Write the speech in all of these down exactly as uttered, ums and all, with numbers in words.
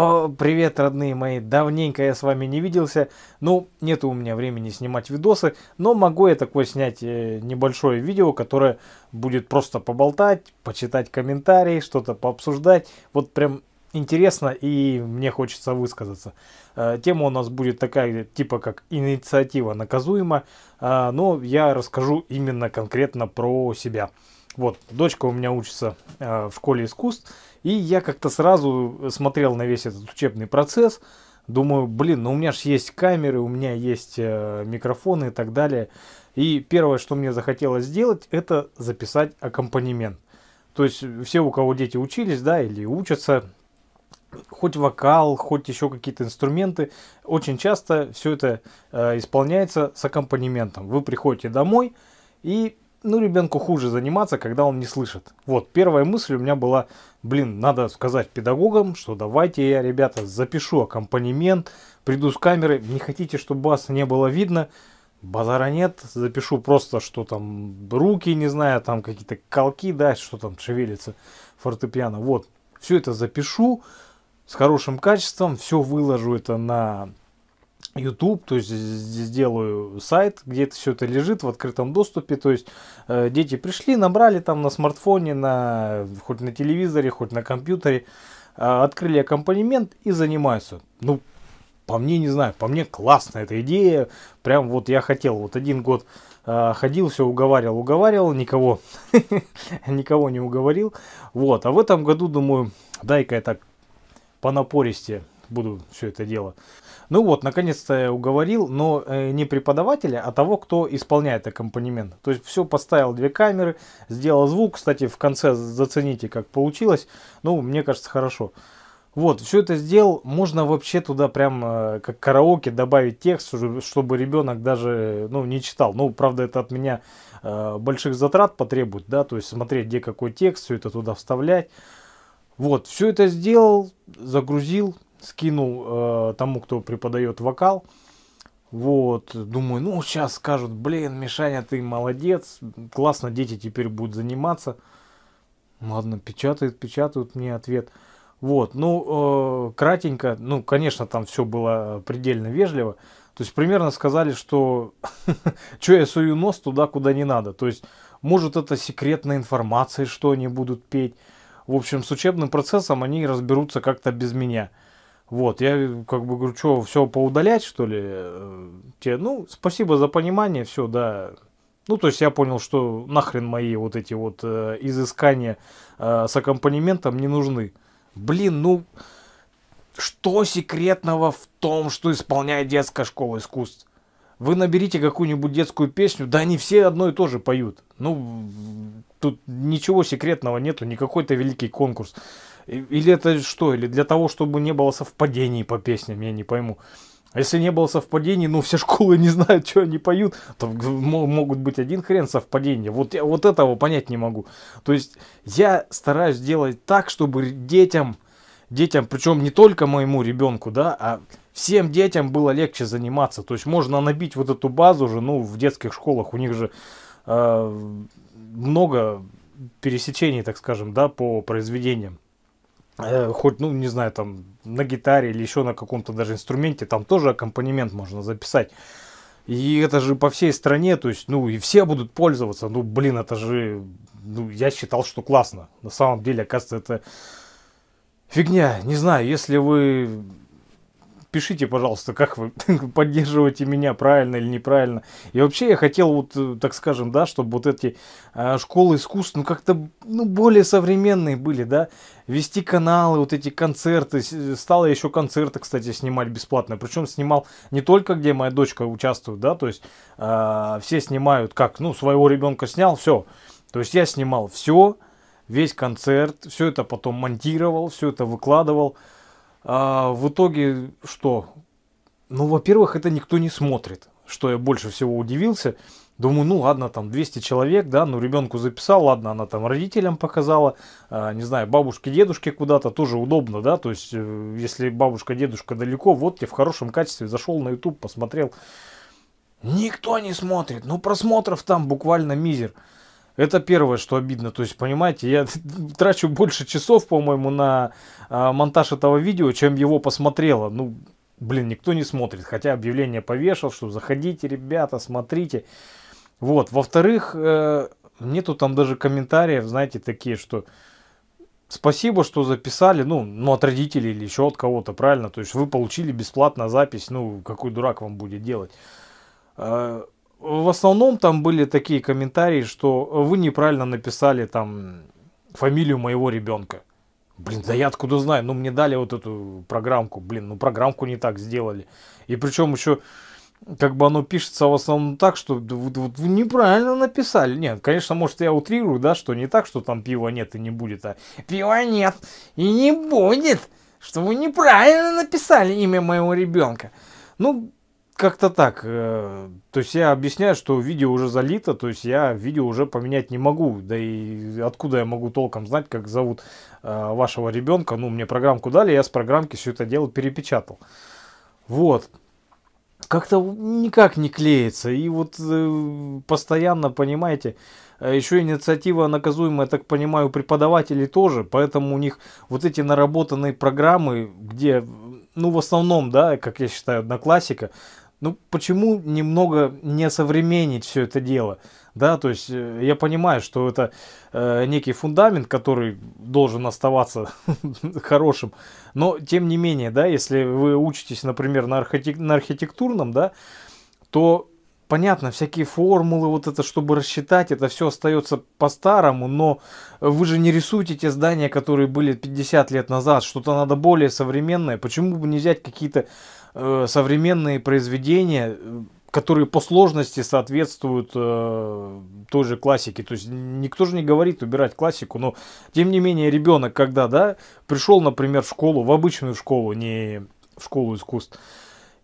О, привет, родные мои, давненько я с вами не виделся. Ну, нету у меня времени снимать видосы, но могу я такое снять небольшое видео, которое будет просто поболтать, почитать комментарии, что-то пообсуждать. Вот прям интересно, и мне хочется высказаться. Тема у нас будет такая, типа как инициатива наказуема, но я расскажу именно конкретно про себя. Вот, дочка у меня учится э, в школе искусств, и я как-то сразу смотрел на весь этот учебный процесс, думаю, блин, ну у меня же есть камеры, у меня есть э, микрофоны и так далее. И первое, что мне захотелось сделать, это записать аккомпанемент. То есть все, у кого дети учились, да, или учатся, хоть вокал, хоть еще какие-то инструменты, очень часто все это э, исполняется с аккомпанементом. Вы приходите домой и... Ну, ребенку хуже заниматься, когда он не слышит. Вот, первая мысль у меня была, блин, надо сказать педагогам, что давайте я, ребята, запишу аккомпанемент, приду с камеры, не хотите, чтобы бас не было видно, базара нет, запишу просто, что там руки, не знаю, там какие-то колки, да, что там шевелится фортепиано. Вот, все это запишу с хорошим качеством, все выложу это на... YouTube, то есть сделаю сайт, где это все это лежит в открытом доступе, то есть э, дети пришли, набрали там на смартфоне, на, хоть на телевизоре, хоть на компьютере, э, открыли аккомпанемент и занимаются. Ну, по мне, не знаю, по мне классная эта идея, прям вот я хотел, вот один год э, ходил, все уговаривал, уговаривал, никого, никого не уговорил, вот, а в этом году, думаю, дай-ка я так понапористее буду все это дело. Ну вот, наконец-то я уговорил, но не преподавателя, а того, кто исполняет аккомпанемент. То есть все, поставил две камеры, сделал звук. Кстати, в конце зацените, как получилось. Ну, мне кажется, хорошо. Вот, все это сделал. Можно вообще туда прям как караоке добавить текст, чтобы ребенок даже, ну, не читал. Ну, правда, это от меня больших затрат потребует, да, то есть смотреть, где какой текст, все это туда вставлять. Вот, все это сделал, загрузил. Скинул э, тому, кто преподает вокал. Вот, думаю, ну сейчас скажут, блин, Мишаня, ты молодец, классно, дети теперь будут заниматься. Ладно, печатают, печатают мне ответ. Вот, ну, э, кратенько, ну, конечно, там все было предельно вежливо. То есть примерно сказали, что что я сую нос туда, куда не надо. То есть, может, это секретная информация, что они будут петь. В общем, с учебным процессом они разберутся как-то без меня. Вот, я как бы говорю, что, все поудалять, что ли? Те, ну, спасибо за понимание, все, да. Ну, то есть я понял, что нахрен мои вот эти вот э, изыскания э, с аккомпанементом не нужны. Блин, ну, что секретного в том, что исполняет детская школа искусств? Вы наберите какую-нибудь детскую песню, да они все одно и то же поют. Ну, тут ничего секретного нету, не какой-то великий конкурс. Или это что? Или для того, чтобы не было совпадений по песням, я не пойму. А если не было совпадений, ну все школы не знают, что они поют, то могут быть один хрен совпадения. Вот я вот этого понять не могу. То есть я стараюсь сделать так, чтобы детям, детям, причем не только моему ребенку, да, а всем детям было легче заниматься. То есть можно набить вот эту базу же, ну в детских школах у них же э, много пересечений, так скажем, да, по произведениям. Хоть, ну, не знаю, там, на гитаре или еще на каком-то даже инструменте, там тоже аккомпанемент можно записать. И это же по всей стране, то есть, ну, и все будут пользоваться. Ну, блин, это же, ну, я считал, что классно. На самом деле, оказывается, это фигня. Не знаю, если вы... Пишите, пожалуйста, как вы поддерживаете меня, правильно или неправильно. И вообще я хотел, вот, так скажем, да, чтобы вот эти э, школы искусств, ну, как-то, ну, более современные были, да. Вести каналы, вот эти концерты. Стал я еще концерты, кстати, снимать бесплатно. Причем снимал не только, где моя дочка участвует, да, то есть э, все снимают как, ну, своего ребенка снял, все. То есть я снимал все, весь концерт, все это потом монтировал, все это выкладывал. А в итоге что? Ну, во-первых, это никто не смотрит, что я больше всего удивился. Думаю, ну ладно, там двести человек, да, ну ребенку записал, ладно, она там родителям показала, а, не знаю, бабушке, дедушке куда-то, тоже удобно, да, то есть, если бабушка, дедушка далеко, вот я в хорошем качестве зашел на YouTube, посмотрел. Никто не смотрит, ну просмотров там буквально мизер. Это первое, что обидно. То есть, понимаете, я трачу больше часов, по-моему, на монтаж этого видео, чем его посмотрело. Ну, блин, никто не смотрит. Хотя объявление повешал, что заходите, ребята, смотрите. Вот. Во-вторых, нету там даже комментариев, знаете, такие, что... Спасибо, что записали, ну, ну, от родителей или еще от кого-то, правильно? То есть вы получили бесплатно запись, ну, какой дурак вам будет делать? В основном там были такие комментарии, что вы неправильно написали там фамилию моего ребенка. Блин, да я откуда знаю? Ну, мне дали вот эту программку, блин, ну, программку не так сделали. И причем еще... Как бы оно пишется в основном так, что вы, вы неправильно написали. Нет, конечно, может, я утрирую, да, что не так, что там пива нет и не будет, а пива нет и не будет, что вы неправильно написали имя моего ребенка. Ну, как-то так. То есть я объясняю, что видео уже залито, то есть я видео уже поменять не могу. Да и откуда я могу толком знать, как зовут вашего ребенка? Ну, мне программку дали, я с программки все это дело перепечатал. Вот. Как-то никак не клеится. И вот э, постоянно, понимаете, еще инициатива наказуемая, я так понимаю, преподавателей тоже. Поэтому у них вот эти наработанные программы, где, ну, в основном, да, как я считаю, одноклассика. Ну, почему немного не осовременить все это дело? Да, то есть э, я понимаю, что это э, некий фундамент, который должен оставаться хорошим. Но, тем не менее, да, если вы учитесь, например, на, архитек на архитектурном, да, то, понятно, всякие формулы, вот это, чтобы рассчитать, это все остается по-старому. Но вы же не рисуете те здания, которые были пятьдесят лет назад. Что-то надо более современное. Почему бы не взять какие-то... современные произведения, которые по сложности соответствуют э, той же классике. То есть никто же не говорит убирать классику, но тем не менее ребенок, когда, да, пришел, например, в школу, в обычную школу, не в школу искусств,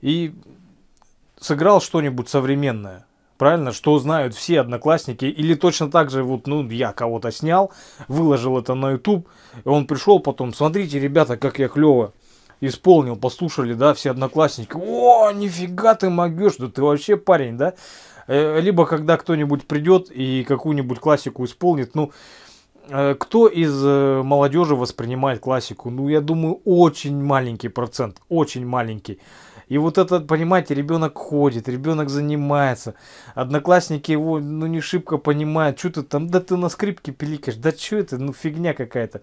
и сыграл что-нибудь современное, правильно, что знают все одноклассники, или точно так же, вот, ну, я кого-то снял, выложил это на YouTube, и он пришел потом, смотрите, ребята, как я клево исполнил, послушали, да, все одноклассники. О, нифига ты могешь, да ты вообще парень, да? Либо когда кто-нибудь придет и какую-нибудь классику исполнит, ну, кто из молодежи воспринимает классику? Ну, я думаю, очень маленький процент, очень маленький. И вот это, понимаете, ребенок ходит, ребенок занимается, одноклассники его, ну, не шибко понимают, что ты там, да ты на скрипке пиликаешь, да что это, ну, фигня какая-то.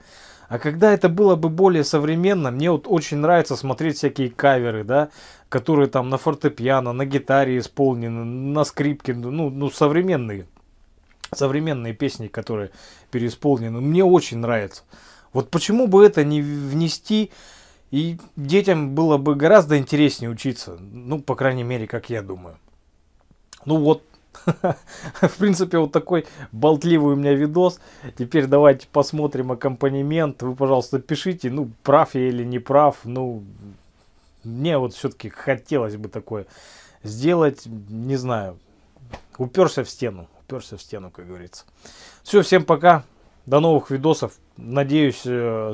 А когда это было бы более современно, мне вот очень нравится смотреть всякие каверы, да, которые там на фортепиано, на гитаре исполнены, на скрипке, ну, ну современные, современные песни, которые переисполнены, мне очень нравится. Вот почему бы это не внести, и детям было бы гораздо интереснее учиться, ну, по крайней мере, как я думаю. Ну вот. В принципе, вот такой болтливый у меня видос. Теперь давайте посмотрим аккомпанемент. Вы, пожалуйста, пишите, ну, прав я или не прав. Ну, мне вот все-таки хотелось бы такое сделать. Не знаю. Уперся в стену. Уперся в стену, как говорится. Все, всем пока. До новых видосов. Надеюсь,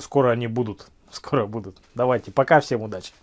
скоро они будут. Скоро будут. Давайте, пока, всем удачи.